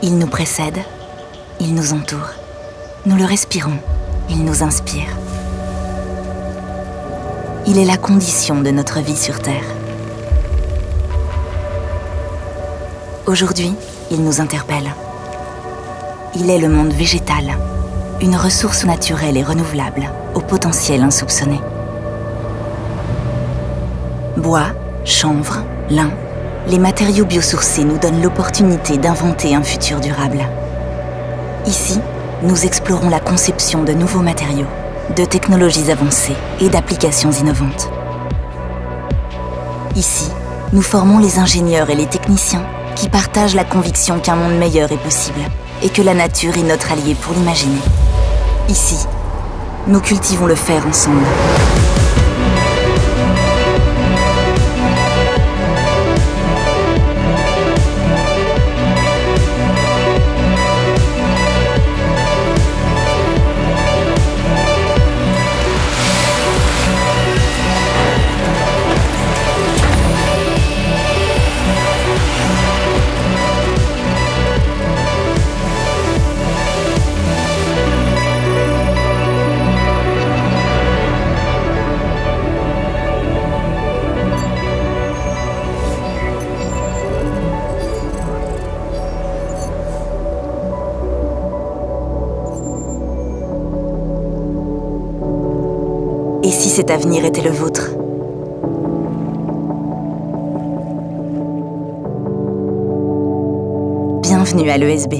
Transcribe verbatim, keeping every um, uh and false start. Il nous précède, il nous entoure. Nous le respirons, il nous inspire. Il est la condition de notre vie sur Terre. Aujourd'hui, il nous interpelle. Il est le monde végétal, une ressource naturelle et renouvelable, au potentiel insoupçonné. Bois, chanvre, lin, les matériaux biosourcés nous donnent l'opportunité d'inventer un futur durable. Ici, nous explorons la conception de nouveaux matériaux, de technologies avancées et d'applications innovantes. Ici, nous formons les ingénieurs et les techniciens qui partagent la conviction qu'un monde meilleur est possible et que la nature est notre allié pour l'imaginer. Ici, nous cultivons le faire ensemble. Et si cet avenir était le vôtre ? Bienvenue à l'E S B.